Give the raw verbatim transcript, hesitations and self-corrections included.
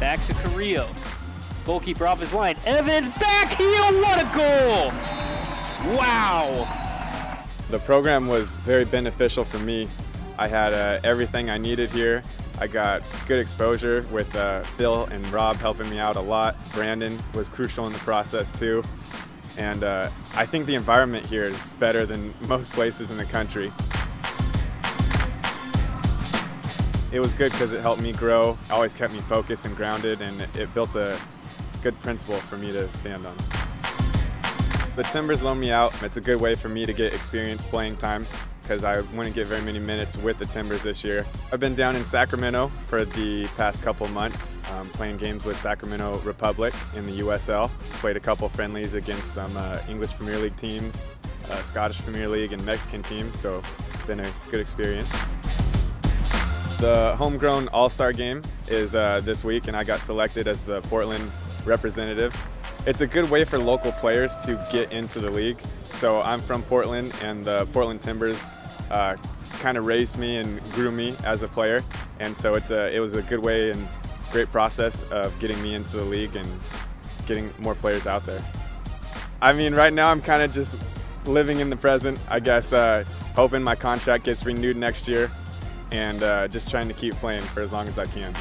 Back to Carrillo. Goalkeeper off his line. Evans, back heel, what a goal! Wow! The program was very beneficial for me. I had uh, everything I needed here. I got good exposure with uh, Bill and Rob helping me out a lot. Brandon was crucial in the process too. And uh, I think the environment here is better than most places in the country. It was good because it helped me grow, always kept me focused and grounded, and it built a good principle for me to stand on. The Timbers loaned me out. It's a good way for me to get experience playing time because I wouldn't get very many minutes with the Timbers this year. I've been down in Sacramento for the past couple months, um, playing games with Sacramento Republic in the U S L. Played a couple friendlies against some uh, English Premier League teams, uh, Scottish Premier League and Mexican teams, so it's been a good experience. The homegrown all-star game is uh, this week, and I got selected as the Portland representative. It's a good way for local players to get into the league. So I'm from Portland, and the Portland Timbers uh, kind of raised me and grew me as a player. And so it's a, it was a good way and great process of getting me into the league and getting more players out there. I mean, right now I'm kind of just living in the present, I guess, uh, hoping my contract gets renewed next year. And uh, just trying to keep playing for as long as I can.